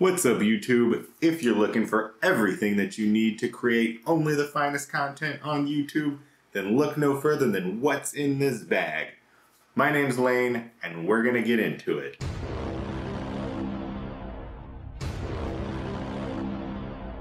What's up, YouTube? If you're looking for everything that you need to create only the finest content on YouTube, then look no further than what's in this bag. My name's Lane, and we're gonna get into it.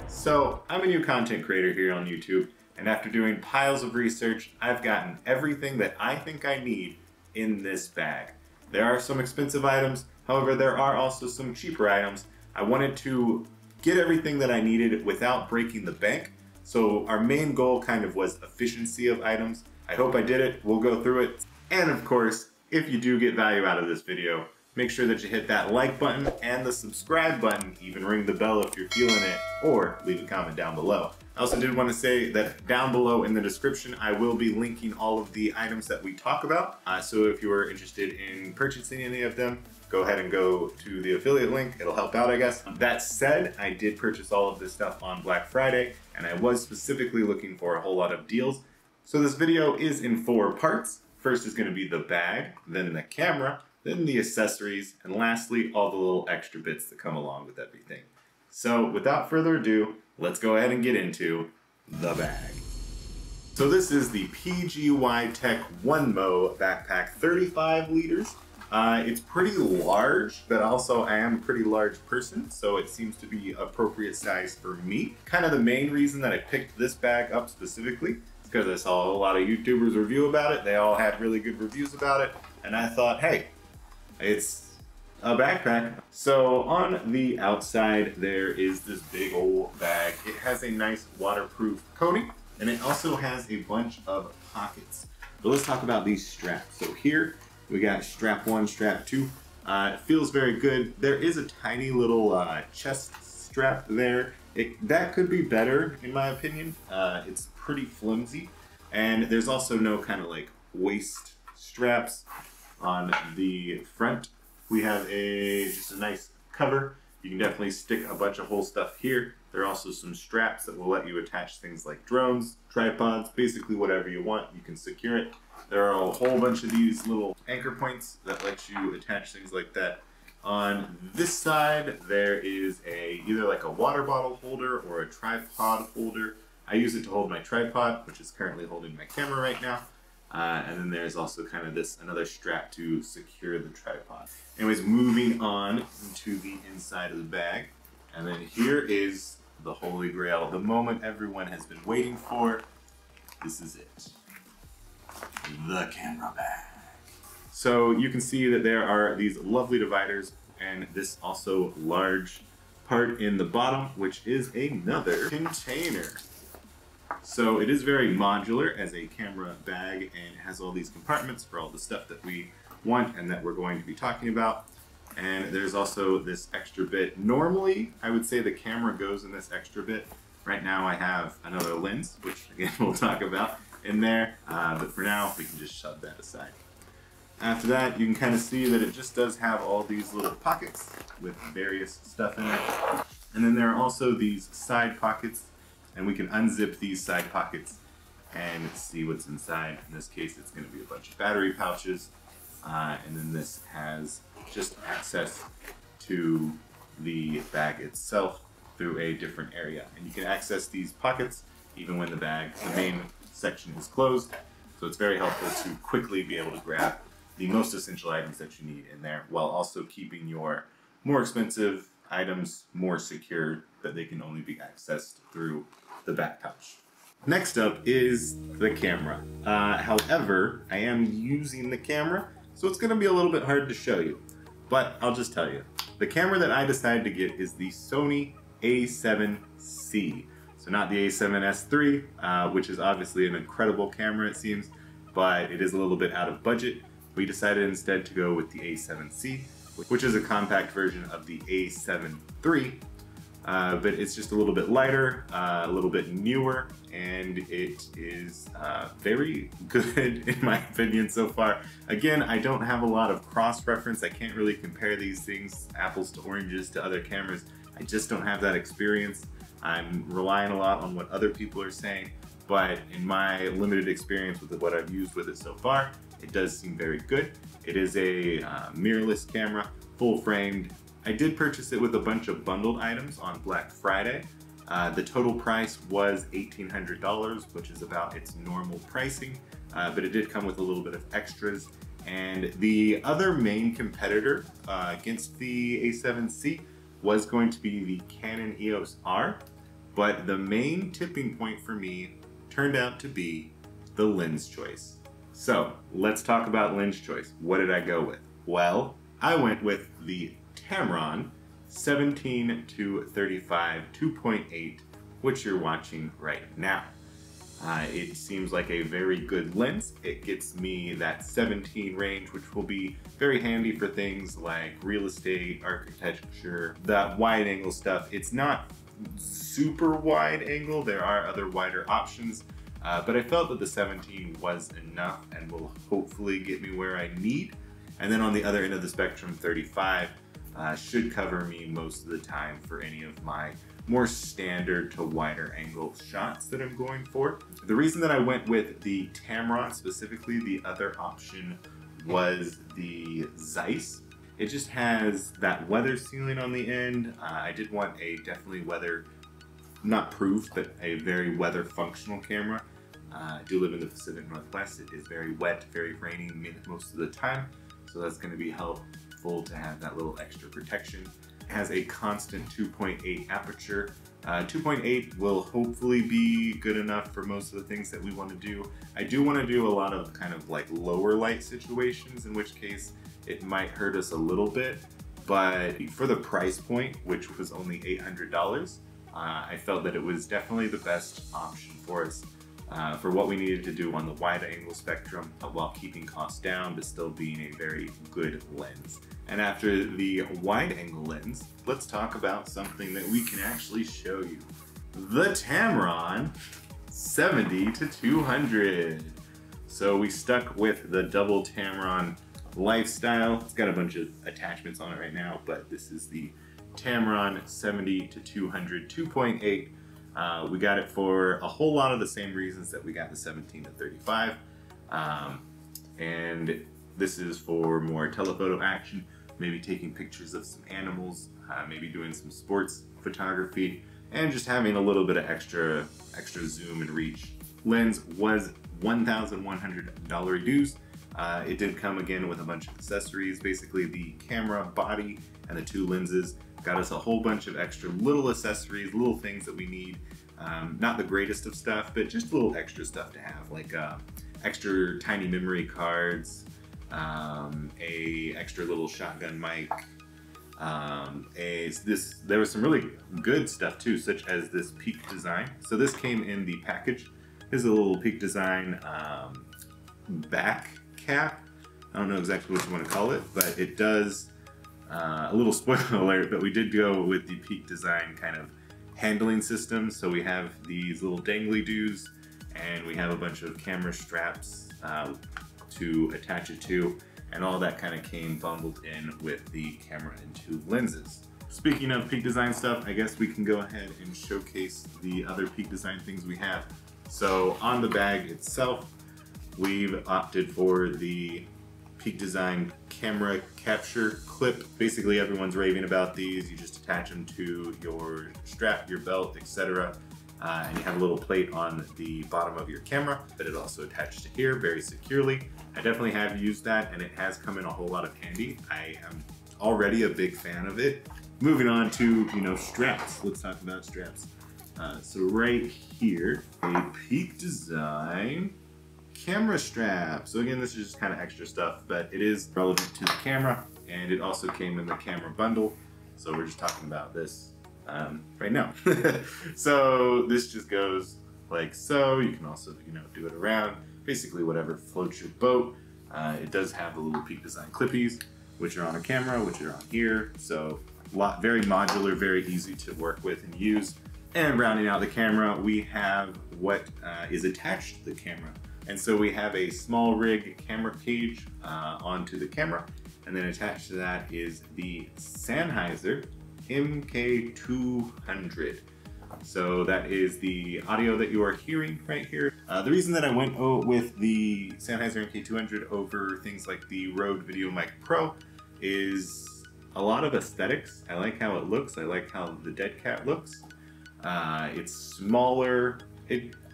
So, I'm a new content creator here on YouTube, and after doing piles of research, I've gotten everything that I think I need in this bag. There are some expensive items, however, there are also some cheaper items. I wanted to get everything that I needed without breaking the bank. So our main goal kind of was efficiency of items. I hope I did it. We'll go through it. And of course, if you do get value out of this video, make sure that you hit that like button and the subscribe button, even ring the bell if you're feeling it, or leave a comment down below. I also did want to say that down below in the description, I will be linking all of the items that we talk about. So if you are interested in purchasing any of them, go ahead and go to the affiliate link. It'll help out, I guess. That said, I did purchase all of this stuff on Black Friday, and I was specifically looking for a whole lot of deals. So this video is in four parts. First is going to be the bag, then the camera, then the accessories, and lastly, all the little extra bits that come along with everything. So without further ado, let's go ahead and get into the bag. So this is the PGY Tech One Mo backpack, 35 liters. It's pretty large, but also I am a pretty large person, so it seems to be appropriate size for me. Kind of the main reason that I picked this bag up specifically is because I saw a lot of YouTubers review about it. They all had really good reviews about it, and I thought, hey, it's a backpack. So on the outside, there is this big old bag. It has a nice waterproof coating, and it also has a bunch of pockets. But let's talk about these straps. So here, we got strap one, strap two. It feels very good. There is a tiny little chest strap there. That could be better, in my opinion. It's pretty flimsy. And there's also no kind of like waist straps on the front. We have just a nice cover. You can definitely stick a bunch of whole stuff here. There are also some straps that will let you attach things like drones, tripods, basically whatever you want. You can secure it. There are a whole bunch of these little anchor points that let you attach things like that. On this side, there is either like a water bottle holder or a tripod holder. I use it to hold my tripod, which is currently holding my camera right now. And then there's also kind of another strap to secure the tripod. Anyways, moving on into the inside of the bag. And then here is the Holy Grail, the moment everyone has been waiting for. This is it. The camera bag. So you can see that there are these lovely dividers and this also large part in the bottom, which is another container. So it is very modular as a camera bag and it has all these compartments for all the stuff that we want and that we're going to be talking about. And there's also this extra bit. Normally, I would say the camera goes in this extra bit. Right now I have another lens, which again, we'll talk about in there, but for now we can just shove that aside. After that, you can kind of see that it just does have all these little pockets with various stuff in it. And then there are also these side pockets, and we can unzip these side pockets and see what's inside. In this case, it's going to be a bunch of battery pouches, and then this has just access to the bag itself through a different area. And you can access these pockets even when the main section is closed, so it's very helpful to quickly be able to grab the most essential items that you need in there while also keeping your more expensive items more secure that they can only be accessed through the back pouch. Next up is the camera. However, I am using the camera, so it's going to be a little bit hard to show you, but I'll just tell you. The camera that I decided to get is the Sony A7C. So not the A7S III, which is obviously an incredible camera, it seems, but it is a little bit out of budget. We decided instead to go with the A7C, which is a compact version of the A7 III, but it's just a little bit lighter, a little bit newer, and it is very good in my opinion so far. Again, I don't have a lot of cross-reference. I can't really compare these things, apples to oranges, to other cameras. I just don't have that experience. I'm relying a lot on what other people are saying, but in my limited experience with what I've used with it so far, it does seem very good. It is a mirrorless camera, full framed. I did purchase it with a bunch of bundled items on Black Friday. The total price was $1,800, which is about its normal pricing, but it did come with a little bit of extras. And the other main competitor against the A7C was going to be the Canon EOS R, but the main tipping point for me turned out to be the lens choice. So let's talk about lens choice. What did I go with? Well, I went with the Tamron 17-35 2.8, which you're watching right now. It seems like a very good lens. It gets me that 17 range, which will be very handy for things like real estate, architecture, that wide angle stuff. It's not super wide angle. There are other wider options, but I felt that the 17 was enough and will hopefully get me where I need. And then on the other end of the spectrum, 35 should cover me most of the time for any of my more standard to wider angle shots that I'm going for. The reason that I went with the Tamron specifically, the other option was the Zeiss. It just has that weather sealing on the end. I did want a definitely weather, not proof, but a very weather functional camera. I do live in the Pacific Northwest. It is very wet, very rainy most of the time. So that's gonna be helpful to have that little extra protection. Has a constant 2.8 aperture. 2.8 will hopefully be good enough for most of the things that we want to do. I do want to do a lot of kind of like lower light situations, in which case it might hurt us a little bit, but for the price point, which was only $800, I felt that it was definitely the best option for us for what we needed to do on the wide angle spectrum while keeping costs down, but still being a very good lens. And after the wide angle lens, let's talk about something that we can actually show you. The Tamron 70-200. So we stuck with the double Tamron lifestyle. It's got a bunch of attachments on it right now, but this is the Tamron 70-200 2.8. We got it for a whole lot of the same reasons that we got the 17-35. And this is for more telephoto action, maybe taking pictures of some animals, maybe doing some sports photography, and just having a little bit of extra zoom and reach. Lens was $1,100 dues. It did come again with a bunch of accessories, basically the camera body and the two lenses. Got us a whole bunch of extra little accessories, little things that we need. Not the greatest of stuff, but just little extra stuff to have, like extra tiny memory cards, a extra little shotgun mic. There was some really good stuff too, such as this Peak Design. So this came in the package. Here's a little Peak Design back cap. I don't know exactly what you want to call it, but it does. A little spoiler alert, but we did go with the Peak Design kind of handling system. So we have these little dangly doos, and we have a bunch of camera straps to attach it to, and all that kind of came bundled in with the camera and two lenses. Speaking of Peak Design stuff, I guess we can go ahead and showcase the other Peak Design things we have. So on the bag itself, we've opted for the Peak Design camera capture clip. Basically everyone's raving about these. You just attach them to your strap, your belt, etc. And you have a little plate on the bottom of your camera, but it also attaches to here very securely. I definitely have used that, and it has come in a whole lot of handy. I am already a big fan of it. Moving on to, you know, straps. Let's talk about straps. So right here, a Peak Design camera strap. So again, this is just kind of extra stuff, but it is relevant to the camera, and it also came in the camera bundle. So we're just talking about this right now. So this just goes like so. You can also, you know, do it around, basically whatever floats your boat. It does have the little Peak Design clippies, which are on a camera, which are on here. So very modular, very easy to work with and use. And rounding out the camera, we have what is attached to the camera. And so we have a Small Rig camera cage onto the camera, and then attached to that is the Sennheiser MK200. So that is the audio that you are hearing right here. The reason that I went with the Sennheiser MK200 over things like the Rode VideoMic Pro is a lot of aesthetics. I like how it looks. I like how the Dead Cat looks. It's smaller.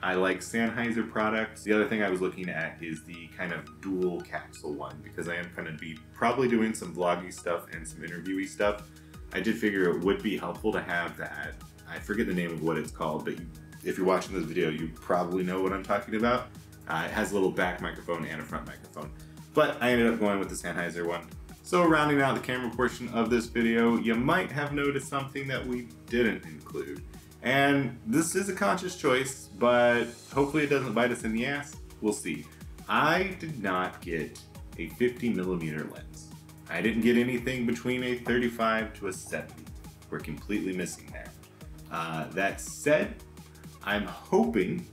I like Sennheiser products. The other thing I was looking at is the kind of dual capsule one, because I am going to be probably doing some vloggy stuff and some interviewee stuff. I did figure it would be helpful to have that. I forget the name of what it's called, but if you're watching this video, you probably know what I'm talking about. It has a little back microphone and a front microphone, but I ended up going with the Sennheiser one. So rounding out the camera portion of this video, you might have noticed something that we didn't include. And this is a conscious choice, but hopefully it doesn't bite us in the ass. We'll see. I did not get a 50mm lens. I didn't get anything between a 35 to a 70. We're completely missing that. That said, I'm hoping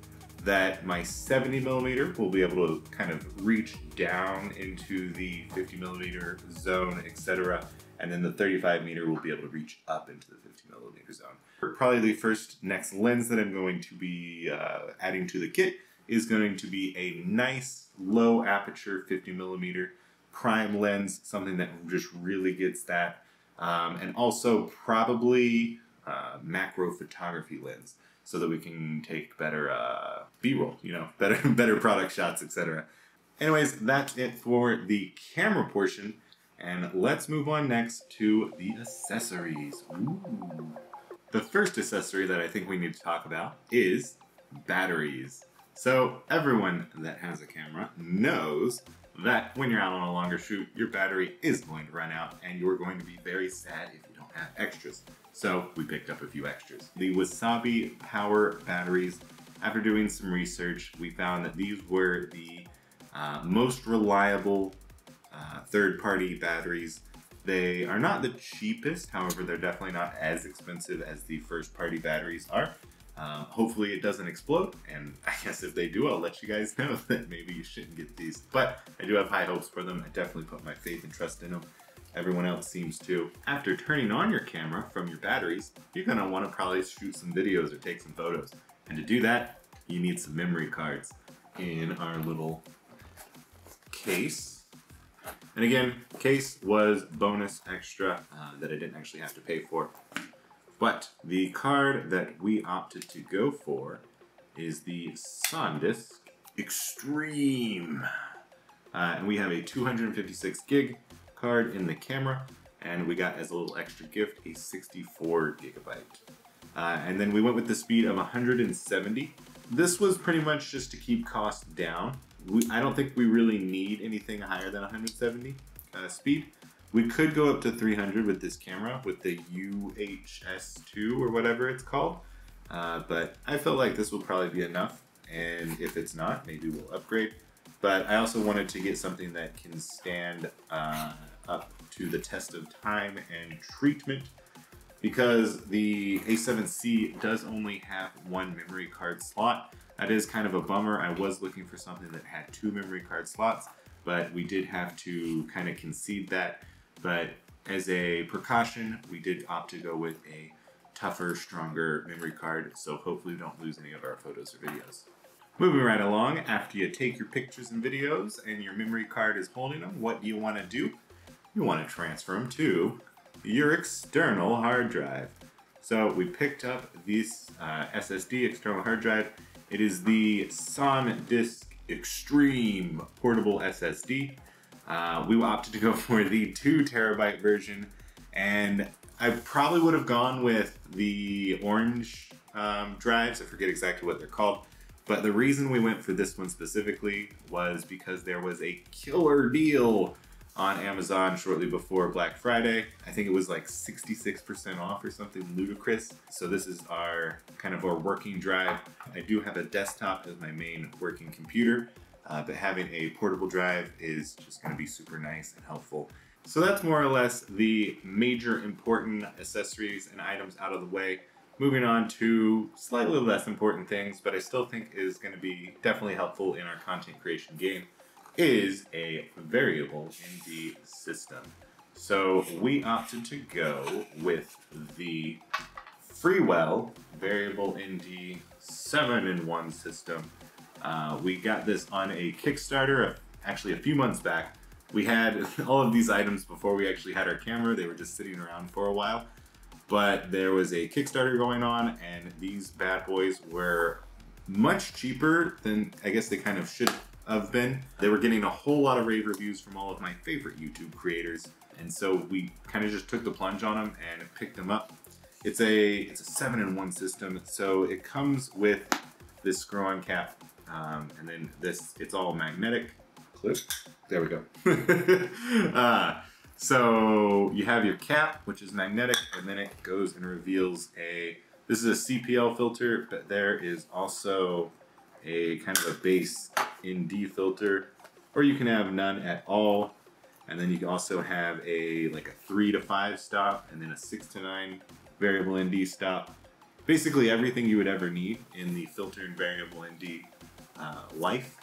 that my 70mm will be able to kind of reach down into the 50mm zone, etc. And then the 35mm will be able to reach up into the 50mm zone. Probably the next lens that I'm going to be adding to the kit is going to be a nice low aperture 50mm prime lens, something that just really gets that, and also probably macro photography lens, so that we can take better B-roll, you know, better product shots, etc. Anyways, that's it for the camera portion, and let's move on next to the accessories. Ooh. The first accessory that I think we need to talk about is batteries. So everyone that has a camera knows that when you're out on a longer shoot, your battery is going to run out and you're going to be very sad if you don't have extras. So we picked up a few extras. The Wasabi Power batteries, after doing some research, we found that these were the most reliable third-party batteries. They are not the cheapest, however, they're definitely not as expensive as the first-party batteries are. Hopefully it doesn't explode, and I guess if they do, I'll let you guys know that maybe you shouldn't get these. But I do have high hopes for them. I definitely put my faith and trust in them. Everyone else seems to. After turning on your camera from your batteries, you're going to want to probably shoot some videos or take some photos. And to do that, you need some memory cards in our little case. And again, case was bonus extra that I didn't actually have to pay for. But the card that we opted to go for is the SanDisk Extreme. And we have a 256 gig card in the camera, and we got as a little extra gift a 64 gigabyte, and then we went with the speed of 170. This was pretty much just to keep costs down. I don't think we really need anything higher than 170 speed. We could go up to 300 with this camera, with the UHS2 or whatever it's called, but I felt like this will probably be enough, and if it's not, maybe we'll upgrade. But I also wanted to get something that can stand up to the test of time and treatment, because the A7C does only have one memory card slot. That is kind of a bummer. I was looking for something that had two memory card slots, but we did have to kind of concede that. But as a precaution, we did opt to go with a tougher, stronger memory card, so hopefully we don't lose any of our photos or videos. Moving right along, after you take your pictures and videos and your memory card is holding them, what do? You want to transfer them to your external hard drive. So we picked up this SSD, external hard drive. It is the SanDisk Extreme portable SSD. We opted to go for the 2 terabyte version, and I probably would have gone with the orange drives. I forget exactly what they're called. But the reason we went for this one specifically was because there was a killer deal on Amazon shortly before Black Friday. I think it was like 66% off or something ludicrous. So this is our kind of our working drive. I do have a desktop as my main working computer, but having a portable drive is just going to be super nice and helpful. So that's more or less the major important accessories and items out of the way. Moving on to slightly less important things, but I still think is going to be definitely helpful in our content creation game, is a variable ND system. So we opted to go with the Freewell Variable ND 7-in-1 system. We got this on a Kickstarter actually a few months back, We had all of these items before we actually had our camera. They were just sitting around for a while, but there was a Kickstarter going on and these bad boys were much cheaper than I guess they kind of should have been. They were getting a whole lot of rave reviews from all of my favorite YouTube creators. And so we kind of just took the plunge on them and picked them up. It's a 7-in-1 system. So it comes with this screw-on cap and then this, it's all magnetic. Clip. There we go. So you have your cap, which is magnetic, and then it goes and reveals a, this is a CPL filter, but there is also a kind of a base ND filter, or you can have none at all. And then you can also have a, like a 3 to 5 stop, and then a 6 to 9 variable ND stop. Basically everything you would ever need in the filter and variable ND life,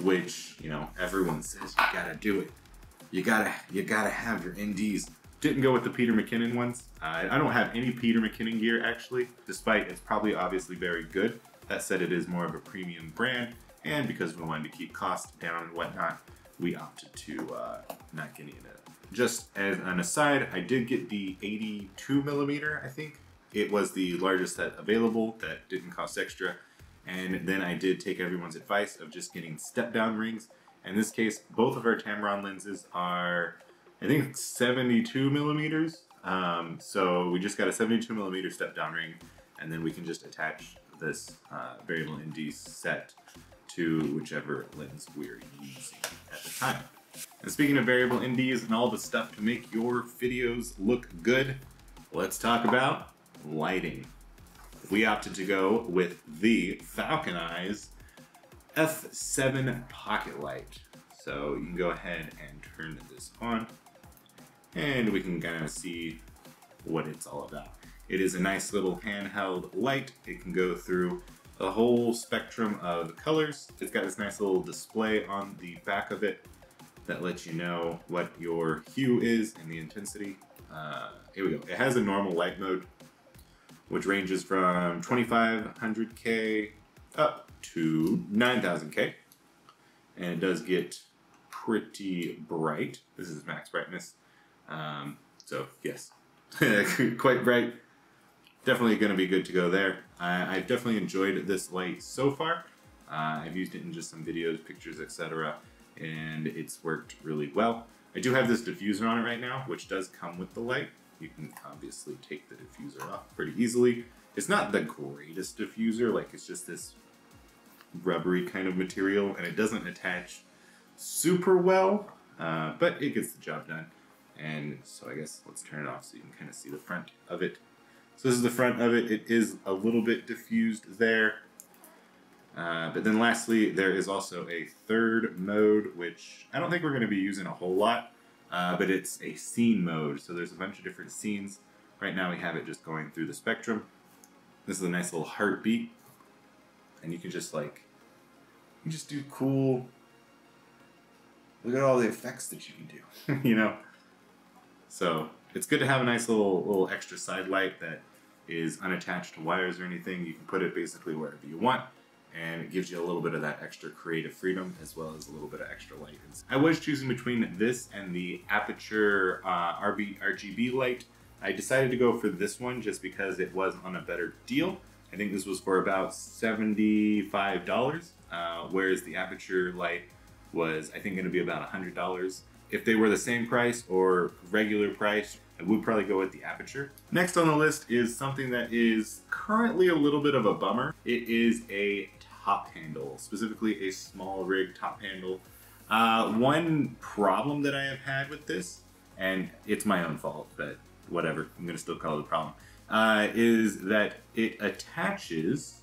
which, you know, everyone says you gotta do it. You gotta have your NDs. Didn't go with the Peter McKinnon ones. I don't have any Peter McKinnon gear actually, despite it's probably obviously very good. That said, it is more of a premium brand, and because we wanted to keep costs down and whatnot, we opted to not get any of that. Just as an aside, I did get the 82mm, I think. It was the largest set available that didn't cost extra. And then I did take everyone's advice of just getting step-down rings. In this case, both of our Tamron lenses are, I think, 72mm. So we just got a 72mm step-down ring, and then we can just attach this variable ND set to whichever lens we're using at the time. And speaking of variable NDs and all the stuff to make your videos look good, let's talk about lighting. We opted to go with the Falcon Eyes F7 pocket light. So you can go ahead and turn this on and we can kind of see what it's all about. It is a nice little handheld light. It can go through the whole spectrum of colors. It's got this nice little display on the back of it that lets you know what your hue is and the intensity. Here we go. It has a normal light mode, which ranges from 2500K up to 9000K. And it does get pretty bright. This is max brightness. So yes, quite bright. Definitely gonna be good to go there. I've definitely enjoyed this light so far. I've used it in just some videos, pictures, etc. And it's worked really well. I do have this diffuser on it right now, which does come with the light. You can obviously take the diffuser off pretty easily. It's not the greatest diffuser, like it's just this rubbery kind of material and it doesn't attach super well, but it gets the job done. And so I guess let's turn it off so you can kind of see the front of it. So this is the front of it. It is a little bit diffused there. But then lastly, there is also a third mode, which I don't think we're gonna be using a whole lot. But it's a scene mode, so there's a bunch of different scenes. Right now we have it just going through the spectrum. This is a nice little heartbeat, and you can just like, you just do cool, look at all the effects that you can do, you know? So it's good to have a nice little extra side light that is unattached to wires or anything. You can put it basically wherever you want, and it gives you a little bit of that extra creative freedom as well as a little bit of extra light. I was choosing between this and the Aputure RGB light. I decided to go for this one just because it was on a better deal. I think this was for about $75, whereas the Aputure light was, I think, gonna be about $100. If they were the same price or regular price, I would probably go with the Aputure. Next on the list is something that is currently a little bit of a bummer. It is a top handle, specifically a small rig top handle. One problem that I have had with this, and it's my own fault, but whatever, I'm gonna still call it a problem, is that it attaches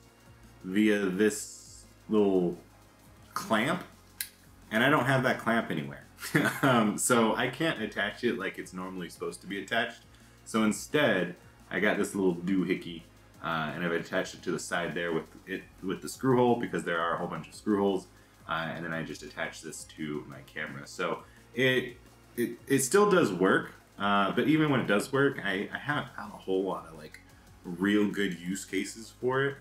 via this little clamp, and I don't have that clamp anywhere. So I can't attach it like it's normally supposed to be attached. So instead, I got this little doohickey, and I've attached it to the side there with the screw hole, because there are a whole bunch of screw holes, and then I just attach this to my camera. So it still does work, but even when it does work, I haven't found a whole lot of like real good use cases for it.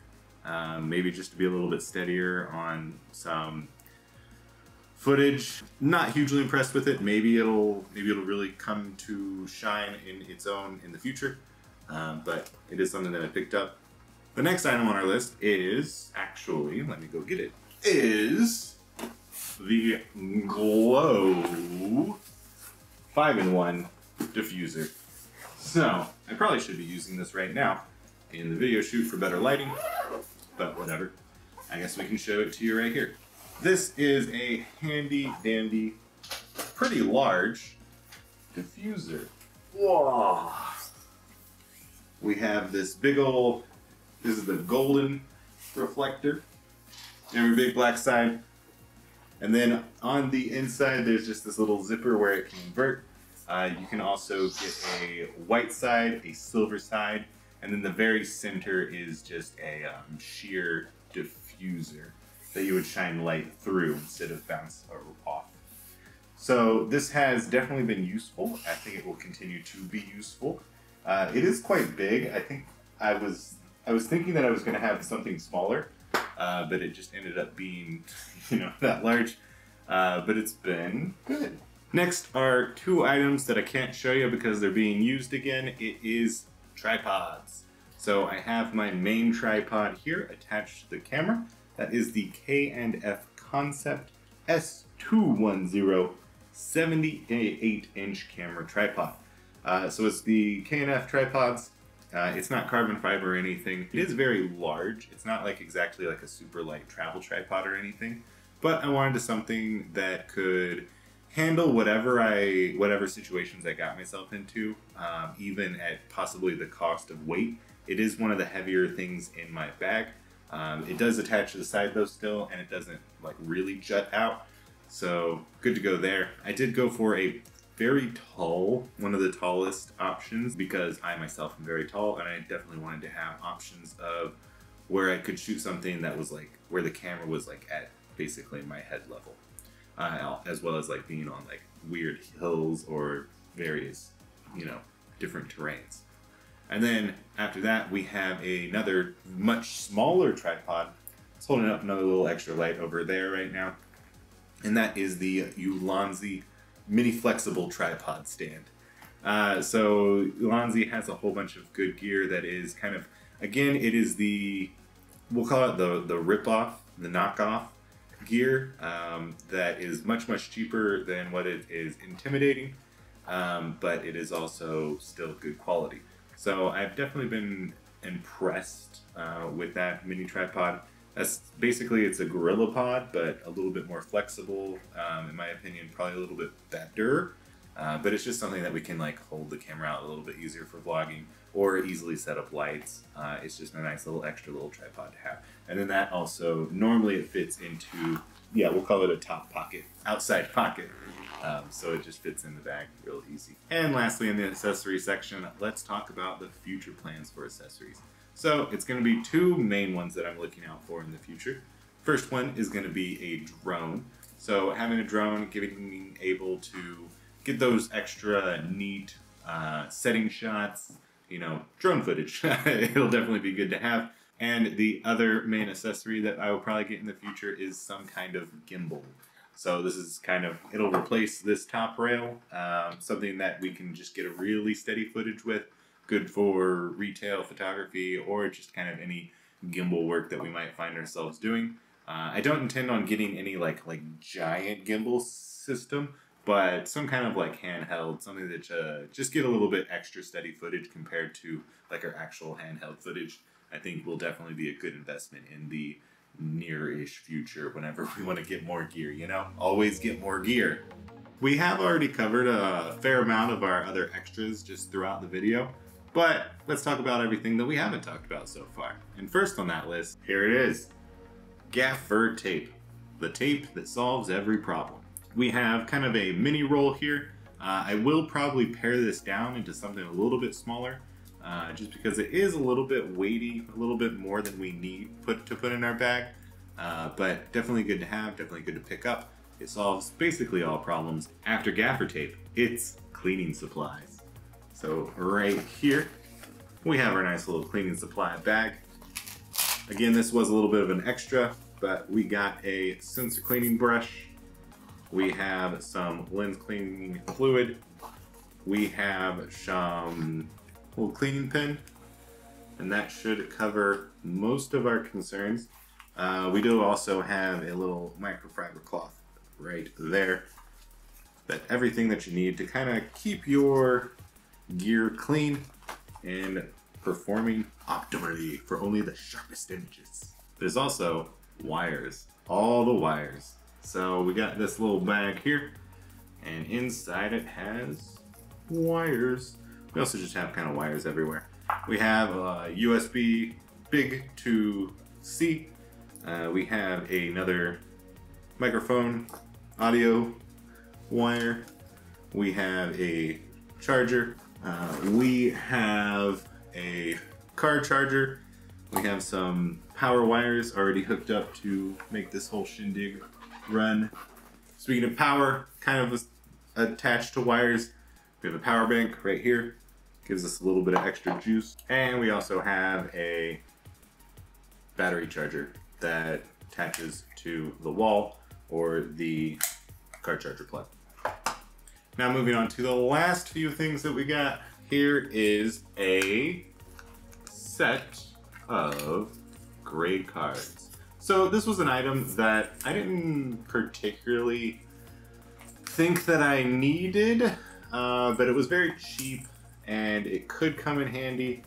Maybe just to be a little bit steadier on some footage. Not hugely impressed with it. Maybe it'll really come to shine in its own in the future. But it is something that I picked up. The next item on our list is, actually, let me go get it, is the Glow 5-in-1 diffuser. So I probably should be using this right now in the video shoot for better lighting, but whatever. I guess we can show it to you right here. This is a handy dandy, pretty large diffuser. Whoa. We have this big old, this is the golden reflector, every big black side. And then on the inside, there's just this little zipper where it can invert. You can also get a white side, a silver side, and then the very center is just a sheer diffuser that you would shine light through instead of bounce off. So this has definitely been useful. I think it will continue to be useful. It is quite big. I think I was thinking that I was going to have something smaller, but it just ended up being, you know, that large. But it's been good. Next are two items that I can't show you because they're being used again. It is tripods. So I have my main tripod here attached to the camera. That is the K&F Concept S210 78-inch camera tripod. So it's the K&F tripods. It's not carbon fiber or anything. It is very large. It's not like exactly like a super light travel tripod or anything, but I wanted something that could handle whatever situations I got myself into, even at possibly the cost of weight. It is one of the heavier things in my bag. It does attach to the side though still, and it doesn't like really jut out. So good to go there. I did go for a very tall, one of the tallest options, because I myself am very tall and I definitely wanted to have options of where I could shoot something that was like where the camera was like at basically my head level, as well as like being on like weird hills or various, you know, different terrains. And then after that we have another much smaller tripod. It's holding up another little extra light over there right now, and that is the Ulanzi Mini Flexible Tripod Stand. So Ulanzi has a whole bunch of good gear that is kind of, again, it is the, we'll call it the ripoff, the knockoff gear that is much cheaper than what it is intimidating, but it is also still good quality. So I've definitely been impressed with that mini tripod. That's basically, it's a GorillaPod, but a little bit more flexible, in my opinion, probably a little bit better. But it's just something that we can like hold the camera out a little bit easier for vlogging or easily set up lights. It's just a nice little extra little tripod to have. And then that also, normally it fits into, yeah, we'll call it a top pocket, outside pocket. So it just fits in the bag real easy. And lastly, in the accessory section, let's talk about the future plans for accessories. So it's going to be two main ones that I'm looking out for in the future. First one is going to be a drone. So having a drone, giving me able to get those extra neat setting shots, you know, drone footage. It'll definitely be good to have. And the other main accessory that I will probably get in the future is some kind of gimbal. So this is kind of, it'll replace this top rail, something that we can just get a really steady footage with. Good for retail photography or just kind of any gimbal work that we might find ourselves doing. I don't intend on getting any like giant gimbal system, but some kind of like handheld, something that just get a little bit extra steady footage compared to like our actual handheld footage, I think will definitely be a good investment in the near-ish future whenever we want to get more gear, you know? Always get more gear. We have already covered a fair amount of our other extras just throughout the video. But let's talk about everything that we haven't talked about so far. And first on that list, here it is. Gaffer tape. The tape that solves every problem. We have kind of a mini roll here. I will probably pare this down into something a little bit smaller, just because it is a little bit weighty, a little bit more than we need to put in our bag. But definitely good to have, definitely good to pick up. It solves basically all problems. After gaffer tape, it's cleaning supplies. So right here, we have our nice little cleaning supply bag. Again, this was a little bit of an extra, but we got a sensor cleaning brush. We have some lens cleaning fluid. We have some little cleaning pin, and that should cover most of our concerns. We do also have a little microfiber cloth right there. That everything that you need to kind of keep your gear clean and performing optimally for only the sharpest images. There's also wires, all the wires. So we got this little bag here, and inside it has wires. We also just have kind of wires everywhere. We have a USB big to C. We have another microphone audio wire. We have a charger. We have a car charger. We have some power wires already hooked up to make this whole shindig run. Speaking of power, kind of attached to wires, we have a power bank right here. Gives us a little bit of extra juice. And we also have a battery charger that attaches to the wall or the car charger plug. Now moving on to the last few things that we got. Here is a set of grade cards. So this was an item that I didn't particularly think that I needed, but it was very cheap and it could come in handy.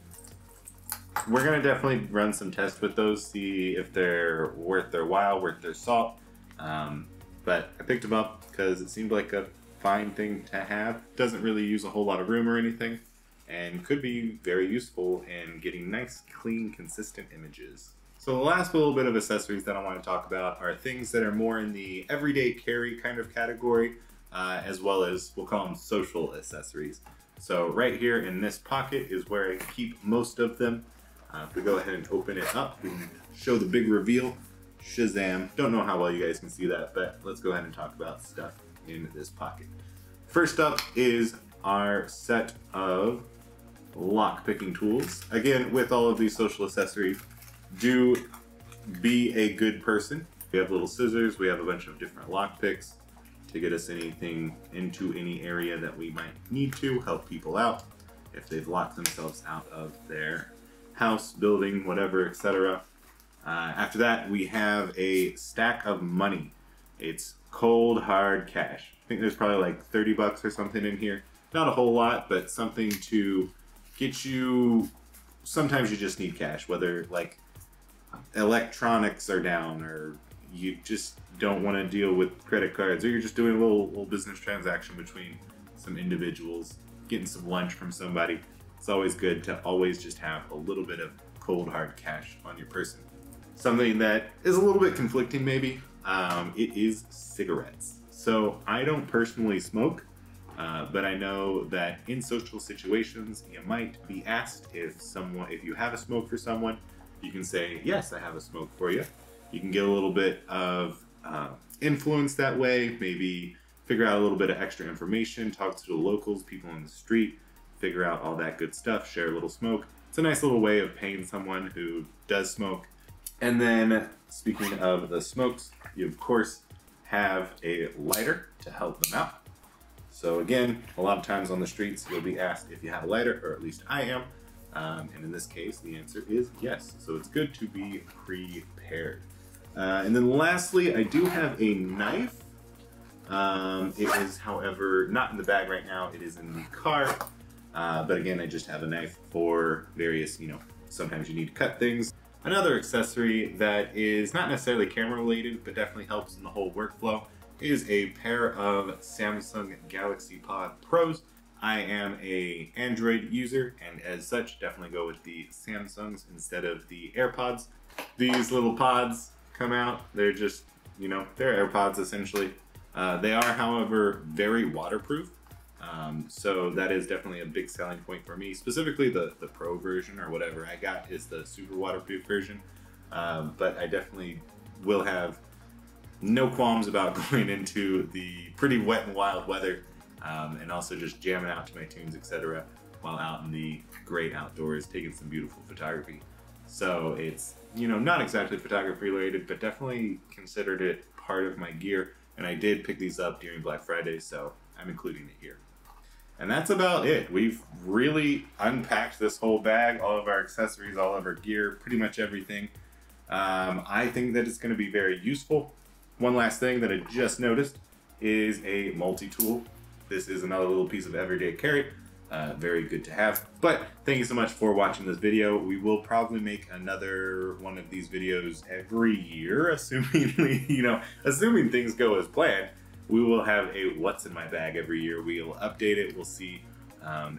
We're gonna definitely run some tests with those, see if they're worth their while, worth their salt. But I picked them up because it seemed like a fine thing to have. Doesn't really use a whole lot of room or anything, and could be very useful in getting nice, clean, consistent images. So the last little bit of accessories that I want to talk about are things that are more in the everyday carry kind of category, as well as, we'll call them social accessories. So right here in this pocket is where I keep most of them. If we go ahead and open it up, we can show the big reveal. Shazam. Don't know how well you guys can see that, but let's go ahead and talk about stuff in this pocket. First up is our set of lock picking tools. Again, with all of these social accessories, do be a good person. We have little scissors, we have a bunch of different lock picks to get us anything into any area that we might need to help people out if they've locked themselves out of their house, building, whatever, etc. After that, we have a stack of money. It's cold, hard cash. I think there's probably like 30 bucks or something in here. Not a whole lot, but something to get you. Sometimes you just need cash, whether like electronics are down or you just don't want to deal with credit cards, or you're just doing a little business transaction between some individuals, getting some lunch from somebody. It's always good to always just have a little bit of cold, hard cash on your person. Something that is a little bit conflicting maybe, it is cigarettes. So I don't personally smoke, but I know that in social situations, you might be asked if you have a smoke for someone, you can say, yes, I have a smoke for you. You can get a little bit of influence that way, maybe figure out a little bit of extra information, talk to the locals, people on the street, figure out all that good stuff, share a little smoke. It's a nice little way of paying someone who does smoke. And then, speaking of the smokes, you of course have a lighter to help them out. So again, a lot of times on the streets, you'll be asked if you have a lighter, or at least I am. And in this case, the answer is yes. So it's good to be prepared. And then lastly, I do have a knife. It is, however, not in the bag right now. It is in the car. But again, I just have a knife for various, sometimes you need to cut things. Another accessory that is not necessarily camera related, but definitely helps in the whole workflow, is a pair of Samsung Galaxy Pod Pros. I am an Android user, and as such, definitely go with the Samsungs instead of the AirPods. These little pods come out, they're just, they're AirPods essentially. They are, however, very waterproof. So that is definitely a big selling point for me, specifically the Pro version, or whatever I got is the super waterproof version. But I definitely will have no qualms about going into the pretty wet and wild weather, and also just jamming out to my tunes, etc. while out in the great outdoors, taking some beautiful photography. So it's, not exactly photography related, but definitely considered it part of my gear And I did pick these up during Black Friday, so I'm including it here. And that's about it. We've really unpacked this whole bag, all of our accessories, all of our gear, pretty much everything. I think that it's going to be very useful. One last thing that I just noticed is a multi-tool. This is another little piece of everyday carry. Very good to have. But thank you so much for watching this video. We will probably make another one of these videos every year, assuming, assuming things go as planned. We will have a what's in my bag every year. We'll update it. We'll see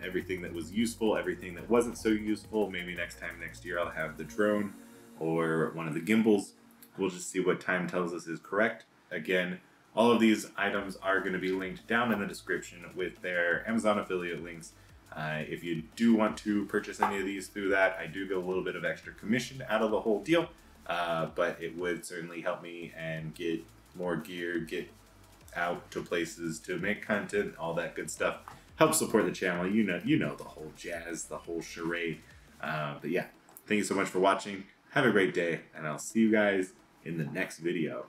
everything that was useful, everything that wasn't so useful. Maybe next time, next year, I'll have the drone or one of the gimbals. We'll just see what time tells us is correct. Again, all of these items are going to be linked down in the description with their Amazon affiliate links. If you do want to purchase any of these through that, I do get a little bit of extra commission out of the whole deal, but it would certainly help me and get more gear, get out to places to make content, all that good stuff. Help support the channel, you know the whole jazz, the whole charade. But yeah, thank you so much for watching. Have a great day, and I'll see you guys in the next video.